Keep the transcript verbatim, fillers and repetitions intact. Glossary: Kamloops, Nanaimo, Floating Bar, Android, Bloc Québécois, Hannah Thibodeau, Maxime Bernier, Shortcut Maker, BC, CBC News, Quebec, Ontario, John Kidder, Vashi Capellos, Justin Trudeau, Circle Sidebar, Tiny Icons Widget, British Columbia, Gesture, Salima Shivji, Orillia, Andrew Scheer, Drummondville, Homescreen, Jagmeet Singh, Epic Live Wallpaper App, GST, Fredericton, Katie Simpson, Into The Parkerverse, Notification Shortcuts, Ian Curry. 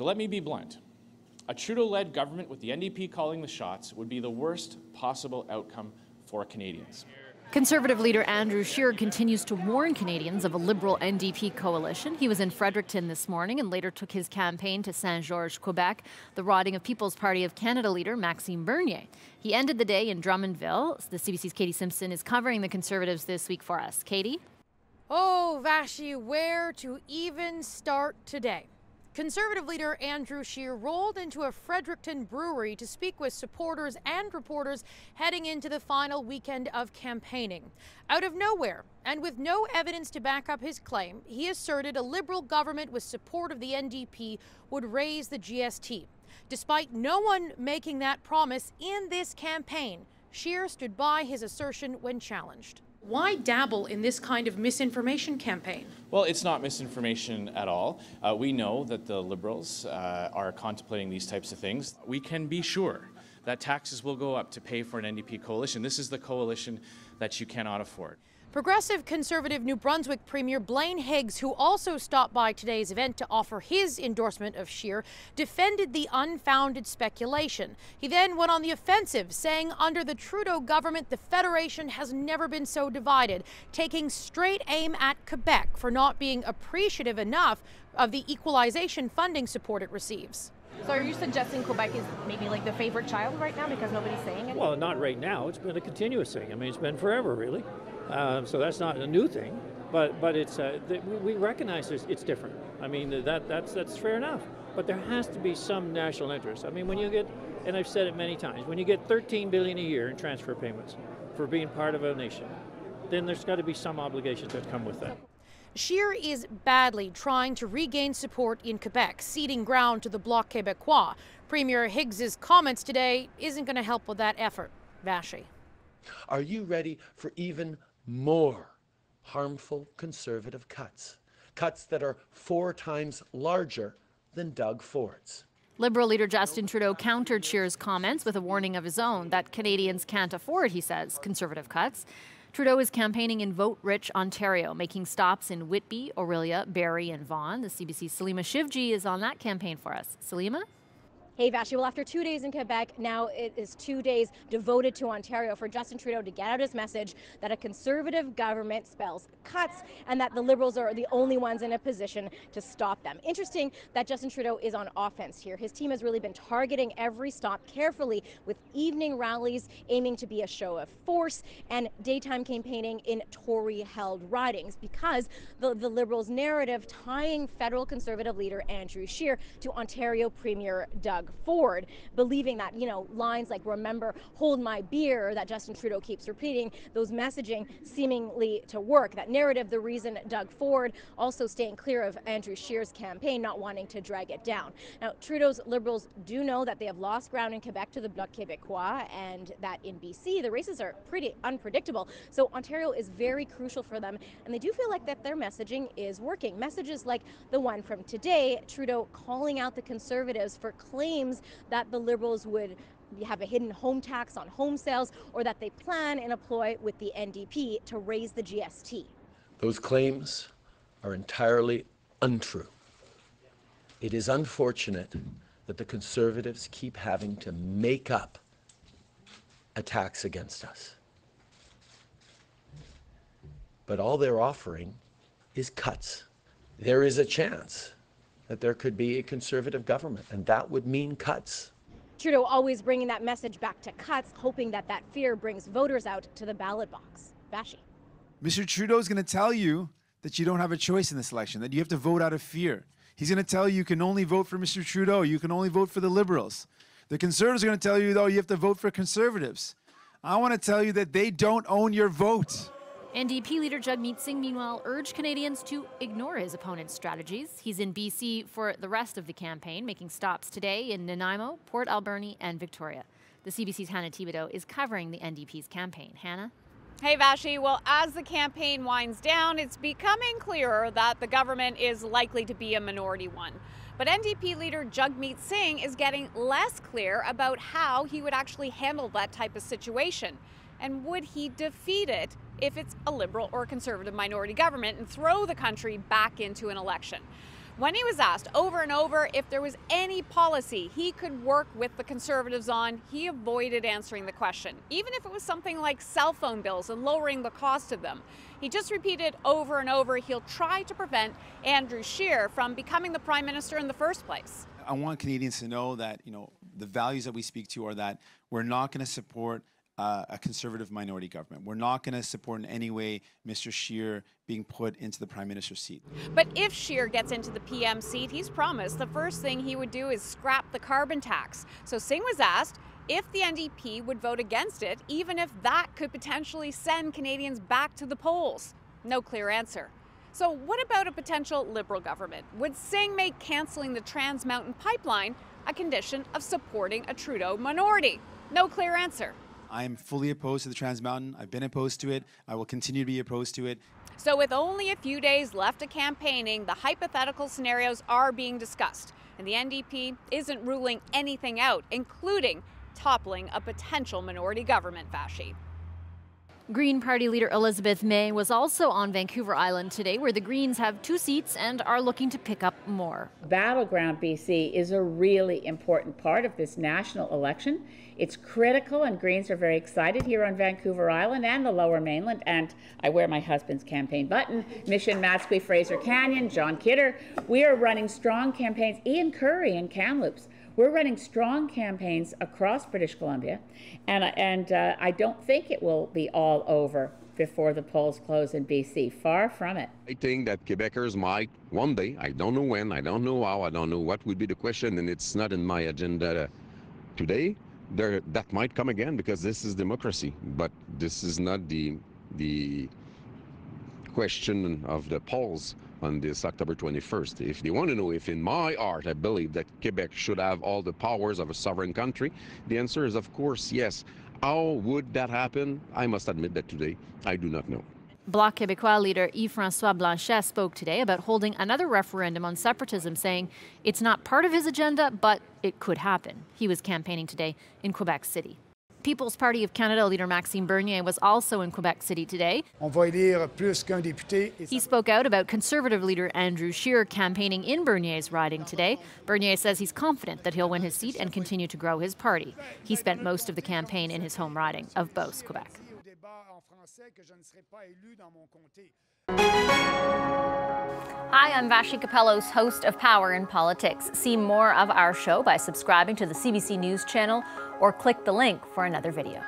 So let me be blunt. A Trudeau-led government with the N D P calling the shots would be the worst possible outcome for Canadians. Conservative leader Andrew Scheer continues to warn Canadians of a Liberal N D P coalition. He was in Fredericton this morning and later took his campaign to Saint-Georges, Quebec, the riding of People's Party of Canada leader Maxime Bernier. He ended the day in Drummondville. The C B C's Katie Simpson is covering the Conservatives this week for us. Katie? Oh, Vashi, where to even start today? Conservative leader Andrew Scheer rolled into a Fredericton brewery to speak with supporters and reporters heading into the final weekend of campaigning. Out of nowhere, and with no evidence to back up his claim, he asserted a Liberal government with support of the N D P would raise the G S T. Despite no one making that promise in this campaign, Scheer stood by his assertion when challenged. Why dabble in this kind of misinformation campaign? Well, it's not misinformation at all. Uh, we know that the Liberals uh, are contemplating these types of things. We can be sure that taxes will go up to pay for an N D P coalition. This is the coalition that you cannot afford. Progressive Conservative New Brunswick Premier Blaine Higgs, who also stopped by today's event to offer his endorsement of Scheer, defended the unfounded speculation. He then went on the offensive, saying under the Trudeau government, the Federation has never been so divided, taking straight aim at Quebec for not being appreciative enough of the equalization funding support it receives. So are you suggesting Quebec is maybe like the favorite child right now because nobody's saying it? Well, not right now. It's been a continuous thing. I mean, it's been forever, really. Uh, so that's not a new thing, but but it's uh, th we recognize it's, it's different. I mean, that that's that's fair enough. But there has to be some national interest. I mean, when you get, and I've said it many times, when you get thirteen billion dollars a year in transfer payments for being part of a nation, then there's got to be some obligations that come with that. Scheer is badly trying to regain support in Quebec, ceding ground to the Bloc Quebecois. Premier Higgs's comments today isn't going to help with that effort. Vashi. Are you ready for even more harmful Conservative cuts? Cuts that are four times larger than Doug Ford's. Liberal leader Justin Trudeau countered Scheer's comments with a warning of his own that Canadians can't afford, he says, Conservative cuts. Trudeau is campaigning in vote-rich Ontario, making stops in Whitby, Orillia, Barrie and Vaughan. The C B C's Salima Shivji is on that campaign for us. Salima? Hey, Vashi, well, after two days in Quebec, now it is two days devoted to Ontario for Justin Trudeau to get out his message that a Conservative government spells cuts and that the Liberals are the only ones in a position to stop them. Interesting that Justin Trudeau is on offense here. His team has really been targeting every stop carefully with evening rallies aiming to be a show of force and daytime campaigning in Tory-held ridings because the, the Liberals' narrative tying federal Conservative leader Andrew Scheer to Ontario Premier Doug Ford, believing that, you know, lines like remember, hold my beer that Justin Trudeau keeps repeating, those messaging seemingly to work. That narrative, the reason Doug Ford also staying clear of Andrew Scheer's campaign, not wanting to drag it down. Now, Trudeau's Liberals do know that they have lost ground in Quebec to the Bloc Québécois and that in B C, the races are pretty unpredictable. So Ontario is very crucial for them. And they do feel like that their messaging is working. Messages like the one from today, Trudeau calling out the Conservatives for claims that the Liberals would have a hidden home tax on home sales or that they plan and employ with the N D P to raise the G S T. Those claims are entirely untrue. It is unfortunate that the Conservatives keep having to make up attacks against us. But all they're offering is cuts. There is a chance that there could be a Conservative government, and that would mean cuts. Trudeau always bringing that message back to cuts, hoping that that fear brings voters out to the ballot box. Vashi. Mister Trudeau's going to tell you that you don't have a choice in this election, that you have to vote out of fear. He's going to tell you you can only vote for Mister Trudeau, you can only vote for the Liberals. The Conservatives are going to tell you, though, you have to vote for Conservatives. I want to tell you that they don't own your vote. N D P leader Jagmeet Singh, meanwhile, urged Canadians to ignore his opponent's strategies. He's in B C for the rest of the campaign, making stops today in Nanaimo, Port Alberni, and Victoria. The C B C's Hannah Thibodeau is covering the N D P's campaign. Hannah? Hey, Vashi. Well, as the campaign winds down, it's becoming clearer that the government is likely to be a minority one. But N D P leader Jagmeet Singh is getting less clear about how he would actually handle that type of situation. And would he defeat it if it's a Liberal or Conservative minority government and throw the country back into an election? when he was asked over and over if there was any policy he could work with the Conservatives on, he avoided answering the question, even if it was something like cell phone bills and lowering the cost of them. He just repeated over and over he'll try to prevent Andrew Scheer from becoming the Prime Minister in the first place. I want Canadians to know that, you know, the values that we speak to are that we're not going to support Uh, a Conservative minority government. We're not going to support in any way Mister Scheer being put into the Prime Minister's seat. But if Scheer gets into the P M seat, he's promised the first thing he would do is scrap the carbon tax. So Singh was asked if the N D P would vote against it, even if that could potentially send Canadians back to the polls. No clear answer. So what about a potential Liberal government? Would Singh make cancelling the Trans Mountain pipeline a condition of supporting a Trudeau minority? No clear answer. I am fully opposed to the Trans Mountain. I've been opposed to it. I will continue to be opposed to it. So with only a few days left of campaigning, the hypothetical scenarios are being discussed. And the N D P isn't ruling anything out, including toppling a potential minority government, Fasci. Green Party leader Elizabeth May was also on Vancouver Island today, where the Greens have two seats and are looking to pick up more. Battleground B C is a really important part of this national election. It's critical, and Greens are very excited here on Vancouver Island and the Lower Mainland. And I wear my husband's campaign button. Mission Matsqui, Fraser Canyon, John Kidder. We are running strong campaigns. Ian Curry in Kamloops. We're running strong campaigns across British Columbia, and, and uh, I don't think it will be all over before the polls close in B C. Far from it. I think that Quebecers might one day, I don't know when, I don't know how, I don't know what would be the question, and it's not in my agenda today. There, that might come again because this is democracy, but this is not the, the question of the polls on this October twenty-first. If they want to know if in my heart I believe that Quebec should have all the powers of a sovereign country, the answer is of course yes. How would that happen? I must admit that today I do not know. Bloc Quebecois leader Yves-François Blanchet spoke today about holding another referendum on separatism, saying it's not part of his agenda, but it could happen. He was campaigning today in Quebec City. People's Party of Canada leader Maxime Bernier was also in Quebec City today. He spoke out about Conservative leader Andrew Scheer campaigning in Bernier's riding today. Bernier says he's confident that he'll win his seat and continue to grow his party. He spent most of the campaign in his home riding of Beauce, Quebec. Hi, I'm Vashi Capellos, host of Power in Politics. See more of our show by subscribing to the C B C News channel or click the link for another video.